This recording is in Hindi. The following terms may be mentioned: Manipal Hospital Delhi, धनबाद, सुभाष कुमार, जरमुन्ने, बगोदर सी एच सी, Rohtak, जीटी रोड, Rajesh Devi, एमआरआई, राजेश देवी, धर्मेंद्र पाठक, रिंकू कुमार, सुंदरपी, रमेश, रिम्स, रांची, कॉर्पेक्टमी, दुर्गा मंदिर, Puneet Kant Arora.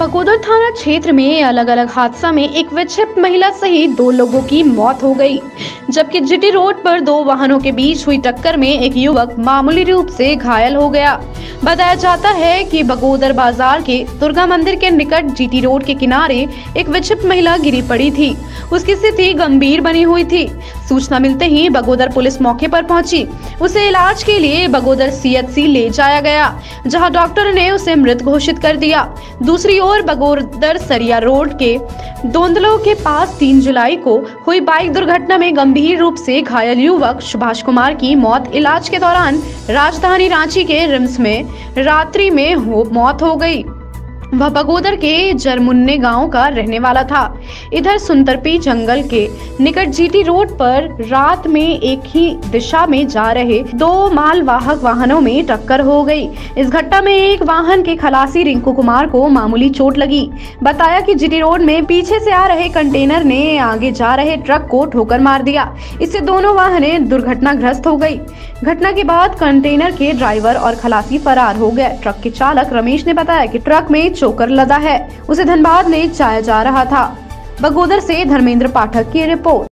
बगोदर थाना क्षेत्र में अलग अलग हादसा में एक विक्षिप्त महिला सहित 2 लोगों की मौत हो गई, जबकि जीटी रोड पर 2 वाहनों के बीच हुई टक्कर में एक युवक मामूली रूप से घायल हो गया। बताया जाता है कि बगोदर बाजार के दुर्गा मंदिर के निकट जीटी रोड के किनारे एक विक्षिप्त महिला गिरी पड़ी थी। उसकी स्थिति गंभीर बनी हुई थी। सूचना मिलते ही बगोदर पुलिस मौके पर पहुंची। उसे इलाज के लिए बगोदर CHC ले जाया गया, जहाँ डॉक्टर ने उसे मृत घोषित कर दिया। दूसरी और बगोदर सरिया रोड के दोंदलों के पास 3 जुलाई को हुई बाइक दुर्घटना में गंभीर रूप से घायल युवक सुभाष कुमार की मौत इलाज के दौरान राजधानी रांची के रिम्स में रात्रि में मौत हो गई। वह बगोदर के जरमुन्ने गांव का रहने वाला था। इधर सुंदरपी जंगल के निकट जीटी रोड पर रात में एक ही दिशा में जा रहे 2 मालवाहक वाहनों में टक्कर हो गई। इस घटना में एक वाहन के खलासी रिंकू कुमार को मामूली चोट लगी। बताया कि जीटी रोड में पीछे से आ रहे कंटेनर ने आगे जा रहे ट्रक को ठोकर मार दिया। इससे दोनों वाहनें दुर्घटनाग्रस्त हो गयी। घटना के बाद कंटेनर के ड्राइवर और खलासी फरार हो गए। ट्रक के चालक रमेश ने बताया कि ट्रक में चोकर लदा है, उसे धनबाद ले जाया जा रहा था। बगोदर से धर्मेंद्र पाठक की रिपोर्ट।